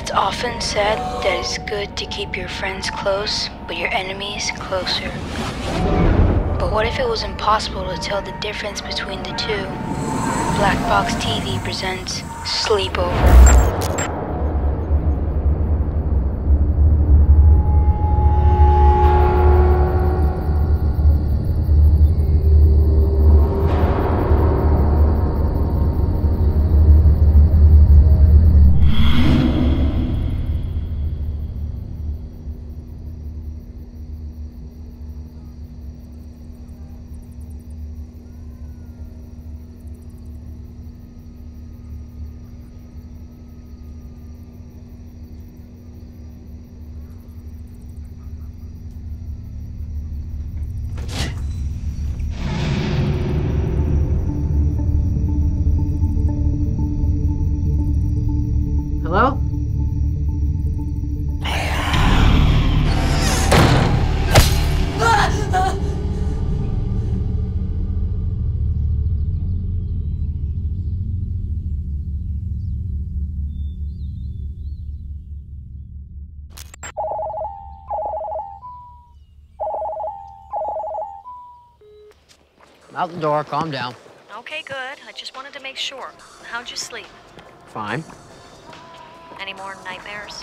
It's often said that it's good to keep your friends close, but your enemies closer. But what if it was impossible to tell the difference between the two? Black Box TV presents Sleepover. Hello? Out the door, calm down. Okay, good. I just wanted to make sure. How'd you sleep? Fine. Any more nightmares?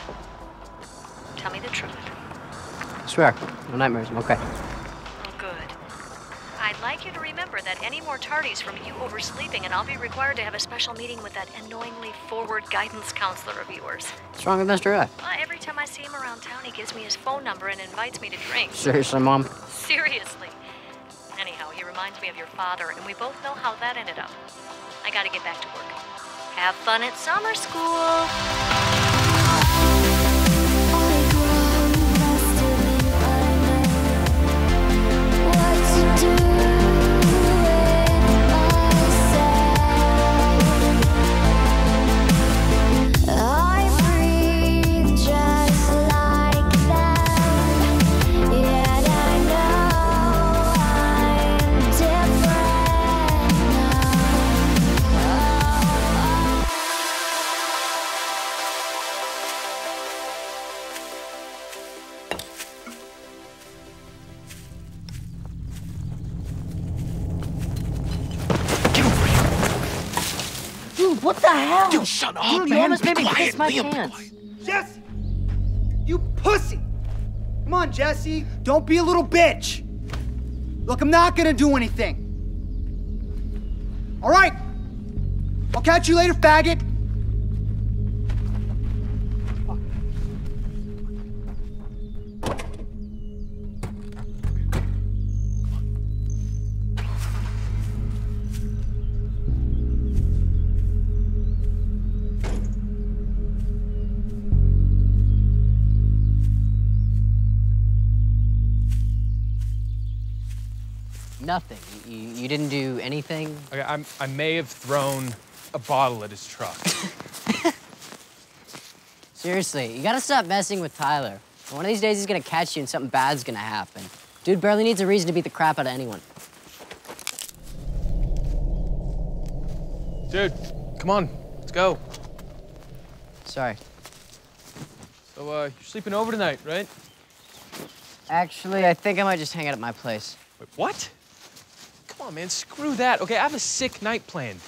Tell me the truth. I swear, no nightmares, I'm okay. Oh, good. I'd like you to remember that any more tardies from you oversleeping and I'll be required to have a special meeting with that annoyingly forward guidance counselor of yours. What's wrong with Mr. F? Every time I see him around town, he gives me his phone number and invites me to drink. Seriously, Mom? Seriously. Anyhow, he reminds me of your father and we both know how that ended up. I gotta get back to work. Have fun at summer school. What the hell? Dude, shut up, man. You almost made me kiss my pants. Jesse! You pussy! Come on, Jesse. Don't be a little bitch. Look, I'm not gonna do anything. All right. I'll catch you later, faggot. Nothing. You didn't do anything? Okay, I may have thrown a bottle at his truck. Seriously, you gotta stop messing with Tyler. One of these days he's gonna catch you and something bad's gonna happen. Dude barely needs a reason to beat the crap out of anyone. Dude, come on, let's go. Sorry. So, you're sleeping over tonight, right? Actually, I think I might just hang out at my place. Wait, what? Come on, man, screw that. Okay, I have a sick night planned.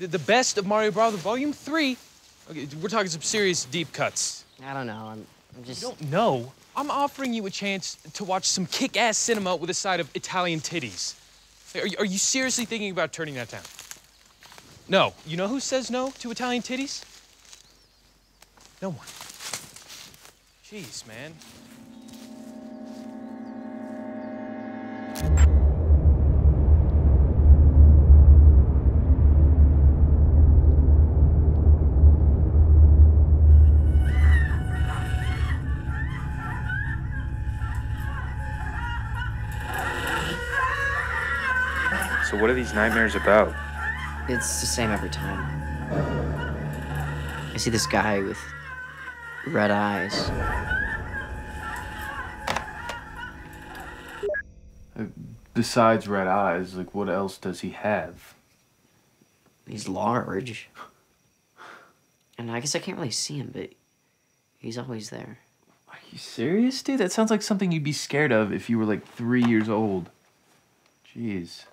The best of Mario Bros. Volume 3. Okay, we're talking some serious deep cuts. I don't know, I'm just... You don't know? I'm offering you a chance to watch some kick-ass cinema with a side of Italian titties. Are you seriously thinking about turning that down? No. You know who says no to Italian titties? No one. Jeez, man. So what are these nightmares about? It's the same every time. I see this guy with red eyes. Besides red eyes, like, what else does he have? He's large. And I guess I can't really see him, but He's always there. Are you serious, dude? That sounds like something you'd be scared of if you were like 3 years old. Jeez.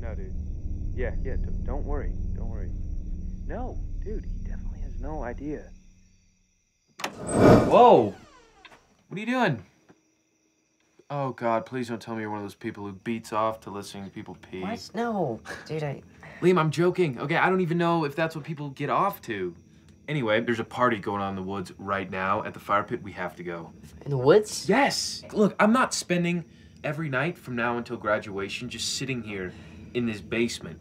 No, dude. Yeah, don't worry. Don't worry. No, dude, he definitely has no idea. Whoa! What are you doing? Oh, God, please don't tell me you're one of those people who beats off to listening to people pee. What? No, dude, Liam, I'm joking. Okay, I don't even know if that's what people get off to. Anyway, there's a party going on in the woods right now at the fire pit. We have to go. In the woods? Yes! Look, I'm not spending every night from now until graduation just sitting here in this basement.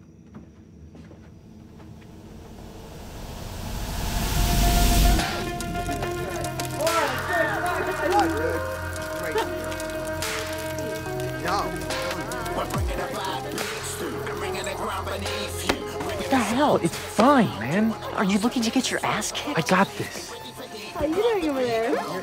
What the hell? It's fine, man. Are you looking to get your ass kicked? I got this. How are you doing over there? Hello.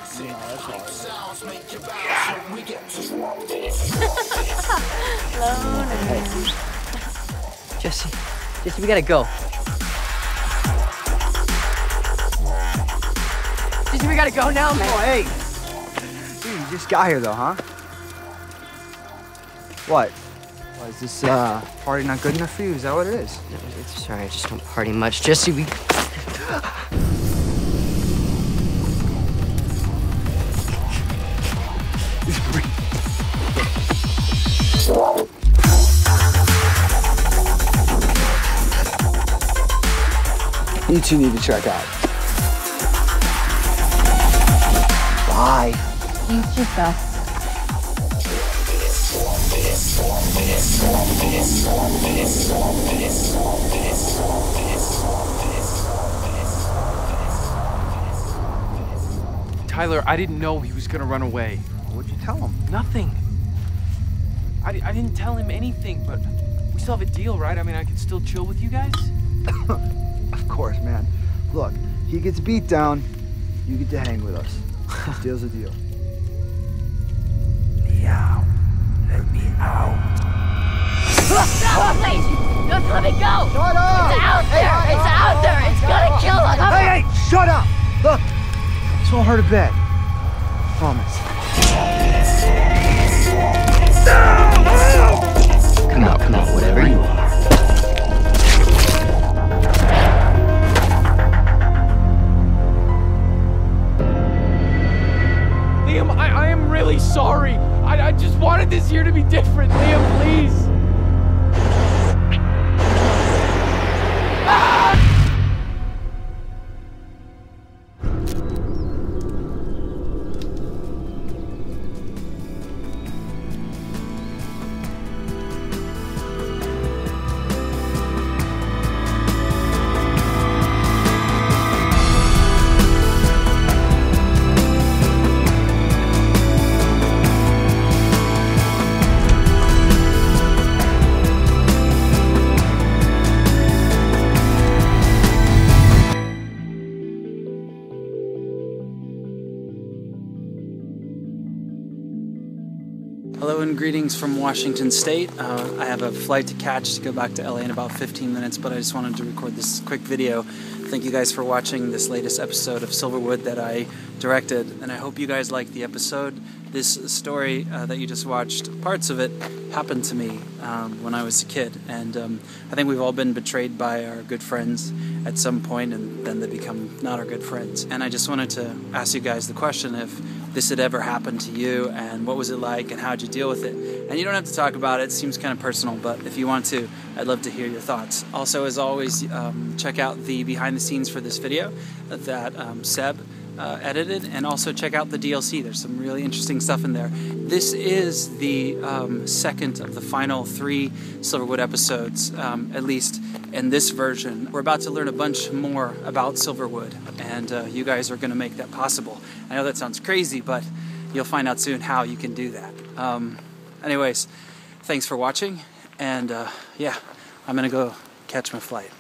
Jesse, we gotta go. Jesse, we gotta go now, man. Oh, hey. Dude, you just got here, though, huh? What? Well, is this party not good enough for you? Is that what it is? No, sorry, I just don't party much. Jesse, we... You two need to check out. Bye. Thank you, Gus. Tyler, I didn't know he was gonna run away. What'd you tell him? Nothing. I didn't tell him anything, but we still have a deal, right? I mean, I could still chill with you guys? Of course, man. Look, he gets beat down, you get to hang with us. Deal's a deal. Meow. Let me out. Stop, please! Don't let me go! Shut up! It's out there! Hey, it's out there! It's gonna kill us! Hey, shut up! Look! It's all her to bed. I promise. Come out, whatever you want. Really sorry. I just wanted this year to be different. Liam, please. Ah! Hello and greetings from Washington State. I have a flight to catch to go back to LA in about 15 minutes, but I just wanted to record this quick video. Thank you guys for watching this latest episode of Silverwood that I directed, and I hope you guys liked the episode. This story that you just watched, parts of it, happened to me when I was a kid, and I think we've all been betrayed by our good friends at some point, and then they become not our good friends. And I just wanted to ask you guys the question if this had ever happened to you, and what was it like, and how'd you deal with it? And you don't have to talk about it. It seems kind of personal, but if you want to, I'd love to hear your thoughts. Also, as always, check out the behind the scenes for this video that Seb edited, and also check out the DLC. There's some really interesting stuff in there. This is the second of the final 3 Silverwood episodes, at least in this version. We're about to learn a bunch more about Silverwood, and you guys are going to make that possible. I know that sounds crazy, but you'll find out soon how you can do that. Anyways, thanks for watching, and yeah, I'm going to go catch my flight.